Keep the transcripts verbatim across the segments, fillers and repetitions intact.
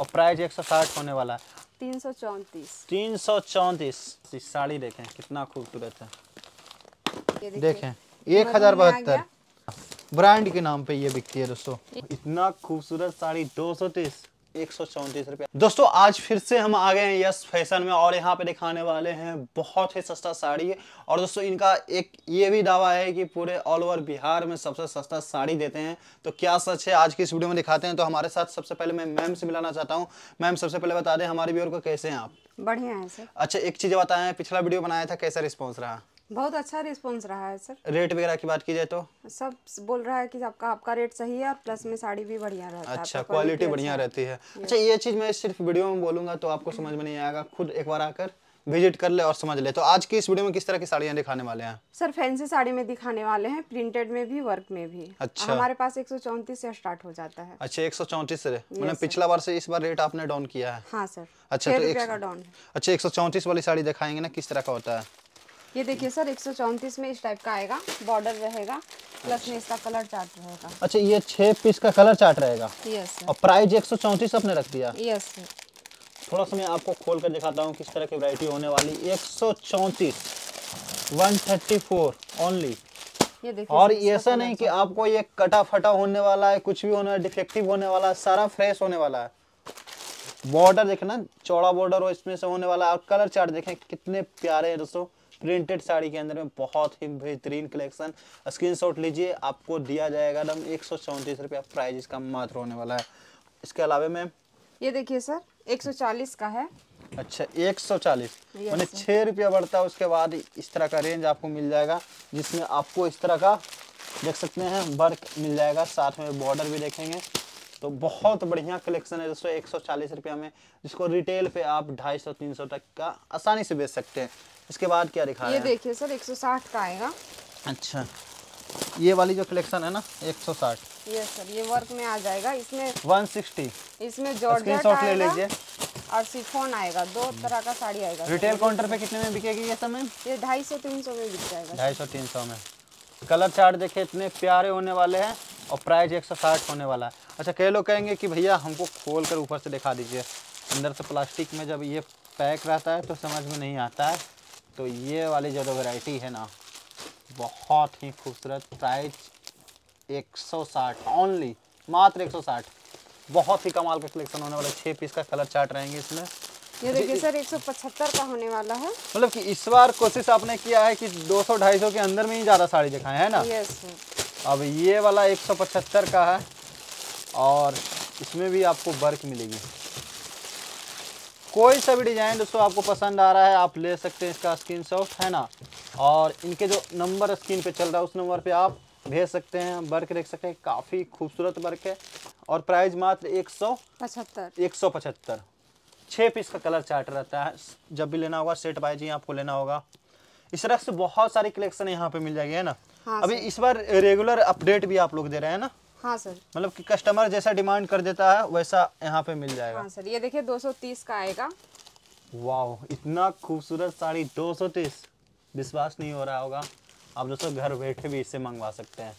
और प्राइस एक सौ साठ होने वाला है। तीन सौ चौंतीस तीन सौ चौंतीस साड़ी देखें कितना खूबसूरत है। ये देखें एक हजार बहत्तर ब्रांड के नाम पे ये बिकती है दोस्तों। इतना खूबसूरत साड़ी दो सौ तीस एक सौ चौंतीस रुपया। दोस्तों आज फिर से हम आ गए हैं यस फैशन में और यहाँ पे दिखाने वाले हैं बहुत ही सस्ता साड़ी है। और दोस्तों इनका एक ये भी दावा है कि पूरे ऑल ओवर बिहार में सबसे सस्ता साड़ी देते हैं, तो क्या सच है आज की इस वीडियो में दिखाते हैं। तो हमारे साथ सबसे पहले मैं मैम से मिलाना चाहता हूँ। मैम सबसे पहले बता दें हमारे व्यूअर को कैसे हैं आप? बढ़िया है सर। अच्छा एक चीज बताएं, पिछला वीडियो बनाया था, कैसा रिस्पॉन्स रहा? बहुत अच्छा रिस्पॉन्स रहा है सर। रेट वगैरह की बात की जाए तो सब बोल रहा है कि आपका आपका रेट सही है और प्लस में साड़ी भी बढ़िया रहता है। अच्छा क्वालिटी बढ़िया रहती है। अच्छा ये चीज मैं सिर्फ वीडियो में बोलूंगा तो आपको समझ में नहीं आएगा, खुद एक बार आकर विजिट कर ले और समझ ले। तो आज की इस वीडियो में किस तरह की साड़ियाँ दिखाने वाले हैं सर? फैंसी साड़ी में दिखाने वाले हैं, प्रिंटेड में भी, वर्क में भी। अच्छा हमारे पास एक सौ चौंतीस से स्टार्ट हो जाता है। अच्छा एक सौ चौंतीस से, मतलब पिछला बार से इस बार रेट आपने डाउन किया है? हाँ सर। अच्छा अच्छा एक सौ चौंतीस वाली साड़ी दिखाएंगे ना, किस तरह का होता है? ये देखिए सर एक सौ चौंतीस में इस टाइप का आएगा, बॉर्डर रहेगा प्लस में इसका कलर चार्ट रहेगा। अच्छा ये छह पीस का कलर चार्ट रहेगा। Yes sir. और प्राइस एक सौ चौंतीस आपने रख दिया? Yes sir. थोड़ा सा मैं आपको खोल कर दिखाता हूँ किस तरह की वैरायटी होने वाली। एक सौ चौंतीस वन थर्टी फोर ओनली। ये देखिए और ऐसा नहीं कि आपको ये कटा फटा होने वाला है, कुछ भी होने वाला, डिफेक्टिव होने वाला है, सारा फ्रेश होने वाला है। बॉर्डर देखना चौड़ा बॉर्डर और इसमें से होने वाला है। और कलर चार्ट देखें कितने प्यारे हैं दोस्तों। प्रिंटेड साड़ी के अंदर में बहुत ही बेहतरीन कलेक्शन। स्क्रीनशॉट लीजिए, आपको दिया जाएगा एकदम एक सौ चौंतीस रुपया प्राइस इसका मात्र होने वाला है। इसके अलावा मैम ये देखिए सर एक सौ चालीस का है। अच्छा एक सौ चालीस मैंने छः रुपया बढ़ता है। उसके बाद इस तरह का रेंज आपको मिल जाएगा जिसमें आपको इस तरह का देख सकते हैं वर्क मिल जाएगा, साथ में बॉर्डर भी देखेंगे तो बहुत बढ़िया कलेक्शन है दोस्तों। एक सौ चालीस रुपया में जिसको रिटेल पे आप ढाई सौ तीन सौ तक का आसानी से बेच सकते हैं। इसके बाद क्या दिखा रहे हैं? ये देखिए सर एक सौ साठ का आएगा। अच्छा ये वाली जो कलेक्शन है ना एक सौ साठ। यस सर ये वर्क में आ जाएगा। इसमें एक सौ साठ इसमें जॉर्जेट ले लीजिए और सिफोन आएगा, दो तरह का साड़ी आएगा। रिटेल काउंटर पे कितने में बिकेगी ये सब? ये ढाई सौ तीन सौ में बिक जाएगा। ढाई सौ तीन सौ में। कलर चार्ट देखे इतने प्यारे होने वाले हैं और प्राइस एक सौ साठ होने वाला है। अच्छा कई लोग कहेंगे कि भैया हमको खोल कर ऊपर से दिखा दीजिए, अंदर से प्लास्टिक में जब ये पैक रहता है तो समझ में नहीं आता है। तो ये वाली जो वैरायटी है ना बहुत ही खूबसूरत, प्राइस एक सौ साठ ओनली, मात्र एक सौ साठ। बहुत ही कमाल का कलेक्शन होने वाला है। छः पीस का कलर चार्ट रहेंगे इसमें। ये देखिए सर एक सौ पचहत्तर का होने वाला है। मतलब कि इस बार कोशिश आपने किया है कि दो सौ ढाई सौ के अंदर में ही ज़्यादा साड़ी दिखाएं है ना? Yes sir. अब ये वाला एक सौ पचहत्तर का है और इसमें भी आपको वर्क मिलेगी। कोई सा भी डिज़ाइन दोस्तों आपको पसंद आ रहा है आप ले सकते हैं, इसका स्क्रीनशॉट है ना, और इनके जो नंबर स्क्रीन पे चल रहा है उस नंबर पे आप भेज सकते हैं। वर्क देख सकते हैं काफ़ी खूबसूरत वर्क है और प्राइस मात्र एक सौ पचहत्तर। एक सौ पचहत्तर छः पीस का कलर चार्ट रहता है। जब भी लेना होगा सेट वाइज ही आपको लेना होगा। इस तरह से बहुत सारी कलेक्शन यहाँ पे मिल जाएगी है ना। हाँ अभी इस बार रेगुलर अपडेट भी आप लोग दे रहे हैं ना? हाँ सर। मतलब कि कस्टमर जैसा डिमांड कर देता है वैसा यहाँ पे मिल जाएगा। हाँ सर ये देखिए दो सौ तीस का आएगा। वाह इतना खूबसूरत साड़ी दो सौ तीस, विश्वास नहीं हो रहा होगा। आप दोस्तों घर बैठे भी इससे मंगवा सकते हैं।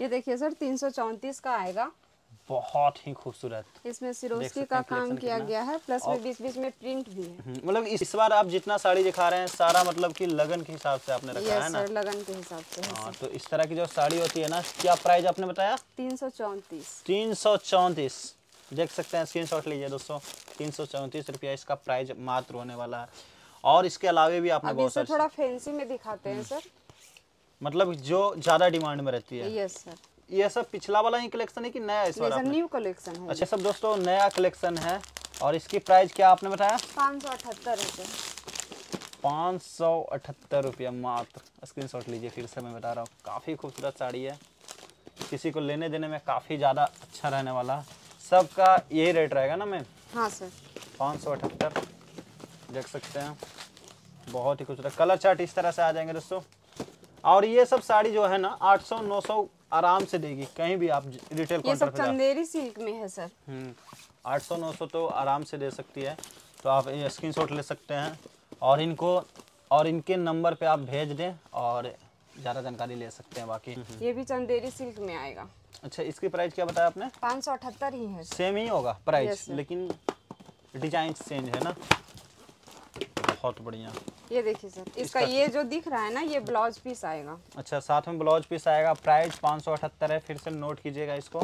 ये देखिए सर तीन सौ चौंतीस का आएगा। बहुत ही खूबसूरत, इसमें सिरोस्की का काम किया गया है प्लस में बीच बीच में प्रिंट भी है। मतलब इस बार आप जितना साड़ी दिखा रहे हैं सारा मतलब कि लगन के हिसाब से आपने रखा है ना? लगन के हिसाब से। हाँ तो इस तरह की जो साड़ी होती है ना, क्या प्राइस आपने बताया? तीन सौ चौंतीस। तीन सौ चौंतीस देख सकते हैं, स्क्रीन शॉट लीजिए दोस्तों। तीन सौ चौंतीस रुपया इसका प्राइस मात्र होने वाला है। और इसके अलावा भी आपने बहुत सारे थोड़ा फैंसी में दिखाते हैं सर, मतलब जो ज्यादा डिमांड में रहती है। Yes sir. ये सब पिछला वाला ही कलेक्शन है कि नया इस बार? न्यू कलेक्शन है। अच्छा सब दोस्तों नया कलेक्शन है और इसकी प्राइस क्या आपने बताया? पाँच सौ अठहत्तर रुपये। पाँच सौ अठहत्तर रुपया मात्र। स्क्रीनशॉट लीजिए, फिर से मैं बता रहा हूँ काफ़ी खूबसूरत साड़ी है, किसी को लेने देने में काफ़ी ज़्यादा अच्छा रहने वाला। सबका यही रेट रहेगा ना मैम? हाँ सर। पाँच सौ अठहत्तर देख सकते हैं, बहुत ही खूबसूरत। कलर चार्ट इस तरह से आ जाएंगे दोस्तों। और ये सब साड़ी जो है ना आठ सौ नौ सौ आराम से देगी कहीं भी आप रिटेल काउंटर पे। चंदेरी सिल्क में है सर। आठ सौ नौ सौ तो आराम से दे सकती है। तो आप ये स्क्रीनशॉट ले सकते हैं और इनको और इनके नंबर पे आप भेज दें और ज़्यादा जानकारी ले सकते हैं। बाकी ये भी चंदेरी सिल्क में आएगा। अच्छा, इसकी प्राइस क्या बताया आपने? पाँच सौ अठहत्तर ही है। सेम ही होगा प्राइस, लेकिन डिजाइन चेंज है ना। बहुत बढ़िया। ये देखिए सर, इसका ये जो दिख रहा है ना, ये ब्लाउज पीस आएगा। अच्छा, साथ में ब्लाउज पीस आएगा। प्राइस पाँच सौ अठहत्तर है, फिर से नोट कीजिएगा इसको।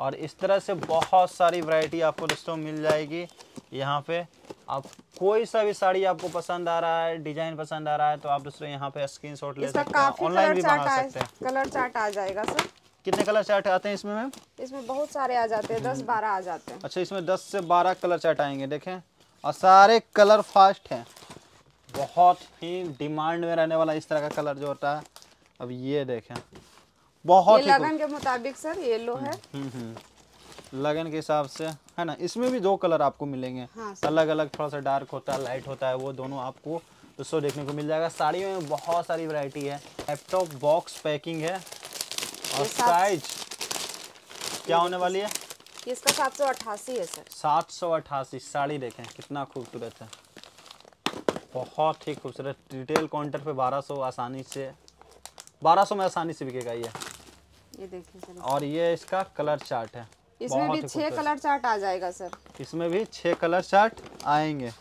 और इस तरह से बहुत सारी वैरायटी आपको दोस्तों मिल जाएगी यहाँ पे। आप कोई सा भी साड़ी आपको पसंद आ रहा है, डिजाइन पसंद आ रहा है, तो आप दोस्तों यहाँ पे स्क्रीनशॉट ले सकते हैं, ऑनलाइन भी बना सकते हैं। कलर चार्ट आ जाएगा सर। कितने कलर चार्ट आते हैं इसमें मैम? इसमें बहुत सारे आ जाते हैं, दस बारह आ जाते हैं। अच्छा, इसमें दस से बारह कलर चार्ट आएंगे, देखें। और सारे कलर फास्ट हैं, बहुत ही डिमांड में रहने वाला इस तरह का कलर जो होता है। अब ये देखें, बहुत ही लगन के मुताबिक सर येलो है, लगन के हिसाब से है ना। इसमें भी दो कलर आपको मिलेंगे, हाँ, अलग अलग, थोड़ा सा डार्क होता है, लाइट होता है, वो दोनों आपको दोस्तों देखने को मिल जाएगा। साड़ियों में बहुत सारी वैरायटी है। लैपटॉप बॉक्स पैकिंग है। और साइज क्या होने वाली है इसका? सात सौ अट्ठासी है सर। सात सौ अट्ठासी। साड़ी देखें कितना खूबसूरत है, बहुत ही खूबसूरत। रिटेल काउंटर पे बारह सौ आसानी से बारह सौ में आसानी से बिकेगा ये। ये देखिए सर। और ये इसका कलर चार्ट है, इसमें भी छह कलर चार्ट आ जाएगा सर। इसमें भी छह कलर चार्ट आएंगे।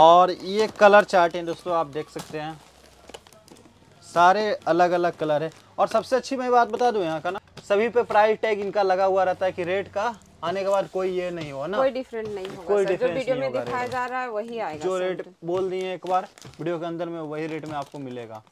और ये कलर चार्ट हैं दोस्तों, आप देख सकते हैं, सारे अलग अलग कलर है। और सबसे अच्छी मैं बात बता दूं यहाँ का ना, सभी पे प्राइस टैग इनका लगा हुआ रहता है कि रेट का आने के बाद कोई ये नहीं हो ना, कोई डिफरेंट नहीं होगा। कोई डिफरेंस वीडियो में दिखाया जा रहा है वही आएगा। जो रेट बोल दिए एक बार वीडियो के अंदर में, वही रेट में आपको मिलेगा।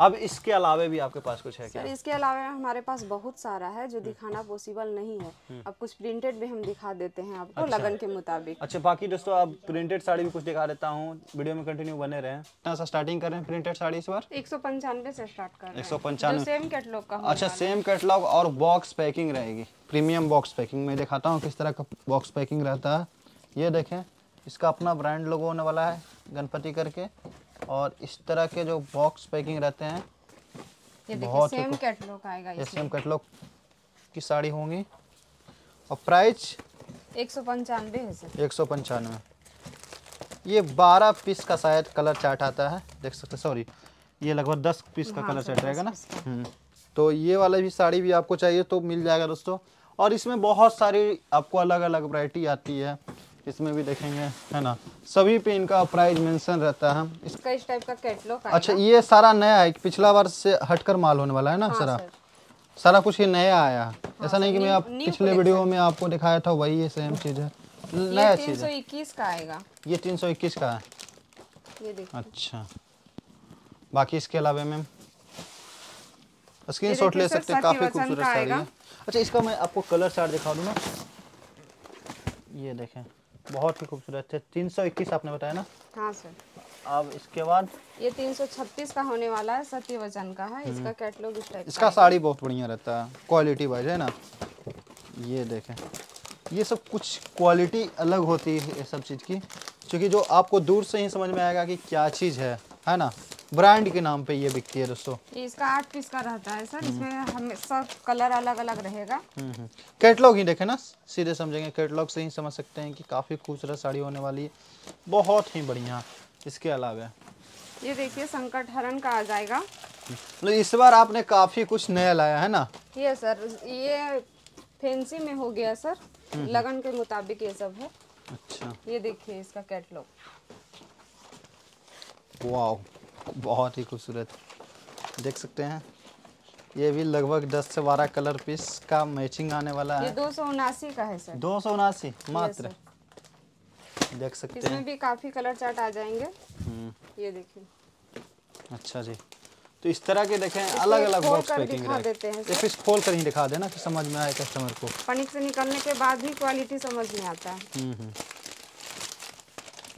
अब इसके अलावा भी आपके पास कुछ है क्या? इसके अलावा हमारे पास बहुत सारा है जो दिखाना पॉसिबल नहीं है। अब कुछ प्रिंटेड भी हम दिखा देते हैं आपको। अच्छा, लगन के मुताबिक। अच्छा, बाकी दोस्तों अब प्रिंटेड साड़ी भी कुछ दिखा देता हूँ, वीडियो में कंटिन्यू बने रहे। कितना सा स्टार्टिंग कर रहे हैं प्रिंटेड साड़ी इस बार? एक सौ पंचानवे से स्टार्ट कर रहे हैं। एक सौ पंचानवे सेम कैटलॉग का। अच्छा, सेम कैटलॉग और बॉक्स पैकिंग रहेगी, प्रीमियम बॉक्स पैकिंग। मैं दिखाता हूँ किस तरह का बॉक्स पैकिंग रहता है। ये देखें, इसका अपना ब्रांड लोगो होने वाला है, गणपति करके। और इस तरह के जो बॉक्स पैकिंग रहते हैं, ये देखिए सेम कैटलॉग आएगा। ये सेम कैटलॉग की साड़ी होंगी। और प्राइस एक सौ पंचानवे है सर। एक सौ पंचानवे। ये बारह पीस का शायद कलर चार्ट आता है, देख सकते हैं। सॉरी, ये लगभग दस पीस का कलर चार्ट रहेगा ना। तो ये वाला भी साड़ी भी आपको चाहिए तो मिल जाएगा दोस्तों। और इसमें बहुत सारी आपको अलग अलग वैरायटी आती है, इसमें भी देखेंगे है ना। सभी पे इनका प्राइस मेंशन रहता है। इसका इस टाइप का कैटलॉग। अच्छा, ये सारा नया है, पिछला बार से हटकर माल होने वाला है ना। हाँ, सारा सारा कुछ ये नया आया। हाँ, ऐसा नहीं कि मैं आप पिछले वीडियो में आपको दिखाया था वही ये सेम चीज है, नया चीज। तीन सौ इक्कीस का आएगा ये। तीन सौ इक्कीस का है। अच्छा, बाकी इसके अलावा मैम स्क्रीन शॉट ले सकते हैं, काफी खूबसूरत साड़ी है। अच्छा, इसका मैं आपको कलर चार्ट दिखा दूंगा। ये देखें, बहुत ही खूबसूरत है। तीन सौ इक्कीस आपने बताया ना। हाँ सर। अब इसके बाद ये तीन सौ छत्तीस का होने वाला है, सत्य वचन का है। इसका कैटलॉग इस टाइप। इसका साड़ी बहुत बढ़िया रहता है, क्वालिटी वाइज है ना। ये देखें, ये सब कुछ क्वालिटी अलग होती है ये सब चीज़ की, क्योंकि जो आपको दूर से ही समझ में आएगा कि क्या चीज़ है है ना। ब्रांड के नाम पे ये बिकती है दोस्तों। इसका आठ पीस का रहता है सर। इसमें हमेशा कलर अलग अलग रहेगा। कैटलॉग ही देखें ना, सीधे समझेंगे, कैटलॉग से ही समझ सकते हैं कि काफी खूबसूरत साड़ी होने वाली है, बहुत ही बढ़िया। इसके अलावा ये देखिए संकट हरण का आ जाएगा। इस बार आपने काफी कुछ नया लाया है ना। ये सर, ये फैंसी में हो गया सर, लगन के मुताबिक ये सब है। अच्छा, ये देखिए इसका कैटलॉग। वाओ, बहुत ही खूबसूरत, देख सकते हैं। ये भी लगभग दस से बारह कलर पीस का मैचिंग आने वाला है। ये दो सौ उनासी का है सर। दो सौ उनासी मात्र, देख सकते हैं। इसमें भी काफी कलर चार्ट आ जाएंगे। ये देखिए। अच्छा जी, तो इस तरह के देखें, अलग अलग बॉक्स पैकिंग देते हैं। ये पीस खोल कर ही दिखा देना कि समझ में आए कस्टमर को। पनिक से निकलने के बाद भी क्वालिटी समझ में आता है।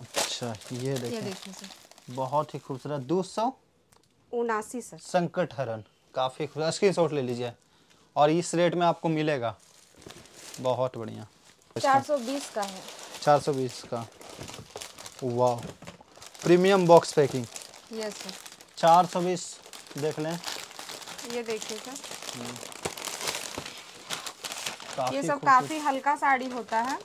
अच्छा, ये देखिए, बहुत ही खूबसूरत। दो सौ उनासी सर। संकट हरण, काफ़ी खूबसूरत, स्क्रीनशॉट ले लीजिए। और इस रेट में आपको मिलेगा, बहुत बढ़िया। चार सौ बीस का है। चार सौ बीस का, वाह, premium box packing. Yes sir. चार सौ बीस देख लें। ये देखिए सर, ये सब काफ़ी हल्का साड़ी होता है,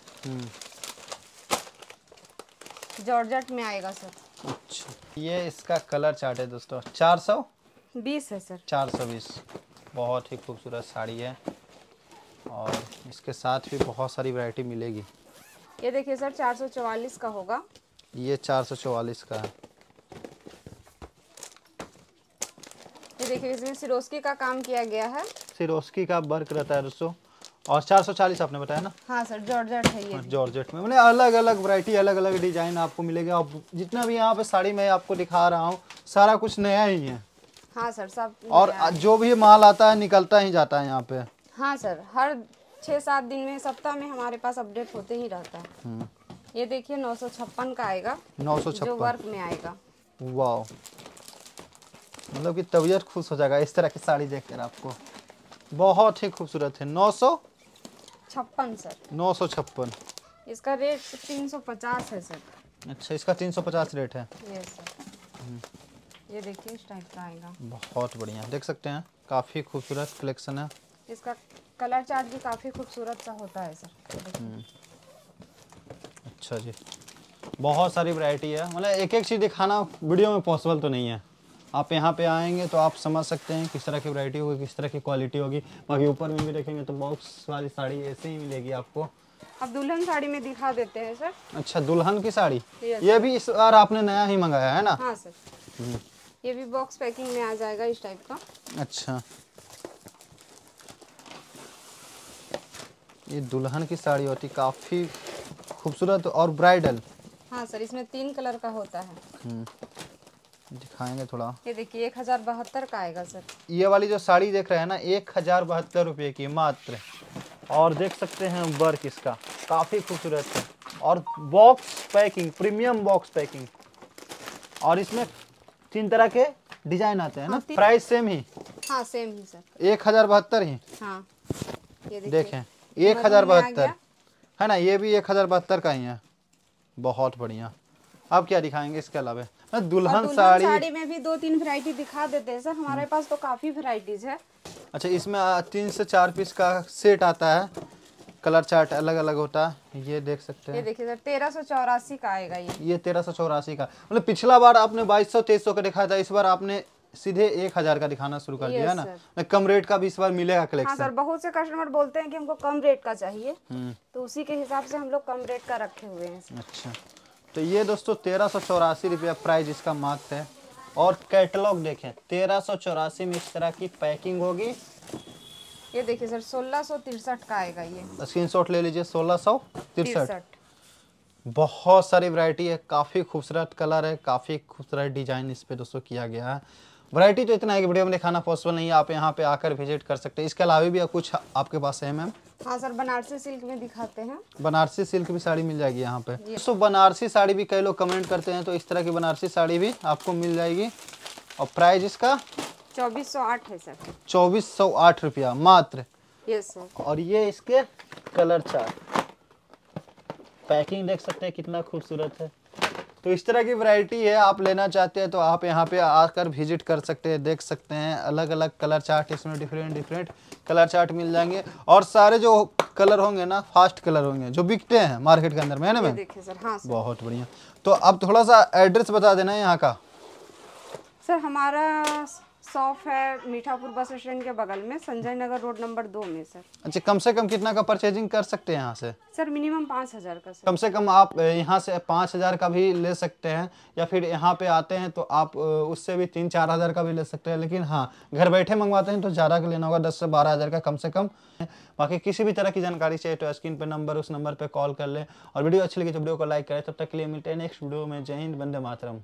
जॉर्जेट में आएगा सर। अच्छा, ये इसका कलर चार्ट है दोस्तों। चार सौ बीस है सर। चार सौ बीस। बहुत ही खूबसूरत साड़ी है और इसके साथ भी बहुत सारी वैरायटी मिलेगी। ये देखिए सर चार सौ चौवालीस का होगा, ये चार सौ चौवालीस का है। ये देखिए इसमें सिरोस्की का काम किया गया है, सिरोस्की का वर्क रहता है दोस्तों। और चार सौ चालीस आपने बताया ना? हाँ सर जॉर्जेट है ये। जॉर्जेट में मैंने अलग अलग वैरायटी अलग अलग डिजाइन आपको मिलेगा। आप जितना भी यहाँ पे साड़ी में आपको दिखा रहा हूँ सारा कुछ नया ही है। हाँ सर सब। और जो भी माल आता है निकलता ही जाता है यहाँ पे। हाँ सर हर छः सात दिन में सप्ताह में हमारे पास अपडेट होते ही रहता है। ये देखिए नौ सौ छप्पन का आएगा, नौ सौ छप्पन वर्क में आएगा। वाह, मतलब कि तबीयत खुश हो जाएगा इस तरह की साड़ी देखकर। आपको बहुत ही खूबसूरत है। नौ सौ छप्पन सर, नौ सौ छप्पन। इसका रेट तीन सौ पचास है सर। अच्छा इसका तीन सौ पचास रेट है। ये सर ये देखिए इस टाइप का आएगा, बहुत बढ़िया देख सकते हैं। काफ़ी खूबसूरत कलेक्शन है। इसका कलर चार्ट भी काफ़ी खूबसूरत सा होता है सर। अच्छा जी बहुत सारी वैरायटी है, मतलब एक एक चीज़ दिखाना वीडियो में पॉसिबल तो नहीं है। आप यहाँ पे आएंगे तो आप समझ सकते हैं किस तरह की वैरायटी होगी, किस तरह की क्वालिटी होगी। बाकी ऊपर में भी देखेंगे तो बहुत सारी साड़ी ऐसे ही मिलेगी आपको। अब दुल्हन साड़ी में दिखा देते हैं सर। अच्छा दुल्हन की साड़ी, ये भी इस बार आपने नया ही मंगाया है ना? हाँ सर ये भी बॉक्स पैकिंग में आ जाएगा इस टाइप का। अच्छा ये दुल्हन की साड़ी होती, काफी खूबसूरत और ब्राइडल। हाँ सर इसमें तीन कलर का होता है, दिखाएंगे थोड़ा। ये देखिए एक हजार बहत्तर का आएगा सर। ये वाली जो साड़ी देख रहे हैं ना एक हजार बहत्तर रुपये की मात्र। और देख सकते हैं वर्क इसका काफ़ी खूबसूरत है और box packing, premium box packing. और इसमें तीन तरह के डिजाइन आते हैं ना? हाँ, प्राइस सेम ही? हाँ सेम ही सर, एक हजार बहत्तर ही। हाँ ये देखें एक हजार बहत्तर है ना, ये भी एक हजार बहत्तर का ही है। बहुत बढ़िया। आप क्या दिखाएंगे इसके अलावा? दुल्हन साड़ी, साड़ी में भी दो तीन वैरायटी दिखा देते हैं सर, हमारे पास तो काफी वैरायटीज है। अच्छा इसमें तीन से चार पीस का सेट आता है, कलर चार्ट अलग अलग होता है। ये देख सकते हैं। ये देखिए सर तेरह सौ चौरासी का आएगा ये। ये तेरह सौ चौरासी का, मतलब पिछला बार आपने बाईस सौ तेईस सौ का दिखाया था, इस बार आपने सीधे एक हजार का दिखाना शुरू कर दिया ना। कम रेट का भी इस बार मिलेगा कलेक्शन। हाँ सर बहुत से कस्टमर बोलते हैं कि हमको कम रेट का चाहिए, तो उसी के हिसाब से हम लोग कम रेट का रखे हुए हैं। अच्छा तो ये दोस्तों तेरह सौ चौरासी रुपया प्राइज इसका मात्र है। और कैटलॉग देखें तेरह सौ चौरासी में इस तरह की पैकिंग होगी। ये देखिए सर सोलह सौ तिरसठ का आएगा ये। स्क्रीनशॉट ले लीजिए, सोलह सौ तिरसठ। बहुत सारी वैरायटी है, काफ़ी खूबसूरत कलर है, काफ़ी खूबसूरत डिजाइन इस पे दोस्तों किया गया है। वैरायटी तो इतना है कि वीडियो में दिखाना पॉसिबल नहीं है, आप यहाँ पे आकर विजिट कर सकते हैं। इसके अलावा भी कुछ आपके पास है मैम? हाँ सर बनारसी सिल्क में दिखाते हैं। बनारसी सिल्क भी साड़ी मिल जाएगी यहाँ पे। दोस्तों बनारसी साड़ी भी कई लोग कमेंट करते हैं, तो इस तरह की बनारसी साड़ी भी आपको मिल जाएगी। और प्राइस इसका चौबीस सौ आठ है सर, चौबीस सौ आठ रुपया मात्र। Yes sir. और ये इसके कलर चार्ट, पैकिंग देख सकते हैं कितना खूबसूरत है। तो इस तरह की वैरायटी है, आप लेना चाहते हैं तो आप यहाँ पे आकर विजिट कर सकते हैं। देख सकते हैं अलग अलग कलर चार्ट, इसमें डिफरेंट डिफरेंट कलर चार्ट मिल जाएंगे। और सारे जो कलर होंगे ना फास्ट कलर होंगे जो बिकते हैं मार्केट के अंदर में, है ना मैम? देखिए सर। हाँ सर। बहुत बढ़िया। तो आप थोड़ा सा एड्रेस बता देना यहाँ का। सर हमारा शॉप है मीठापुर बस स्टैंड के बगल में, संजय नगर रोड नंबर दो में सर। अच्छा कम से कम कितना का परचेजिंग कर सकते हैं यहाँ से? सर मिनिमम पाँच हज़ार का सर। कम से कम आप यहाँ से पाँच हज़ार का भी ले सकते हैं, या फिर यहाँ पे आते हैं तो आप उससे भी तीन चार हज़ार का भी ले सकते हैं। लेकिन हाँ घर बैठे मंगवाते हैं तो ज़्यादा का लेना होगा, दस से बारह हज़ार का कम से कम। बाकी किसी भी तरह की जानकारी चाहिए तो स्क्रीन पर नंबर, उस नंबर पर कॉल कर लें। और वीडियो अच्छी लगी तो वीडियो को लाइक करें। तब तक के लिए मिलते हैं नेक्स्ट वीडियो में। जय हिंद, वंदे मातरम।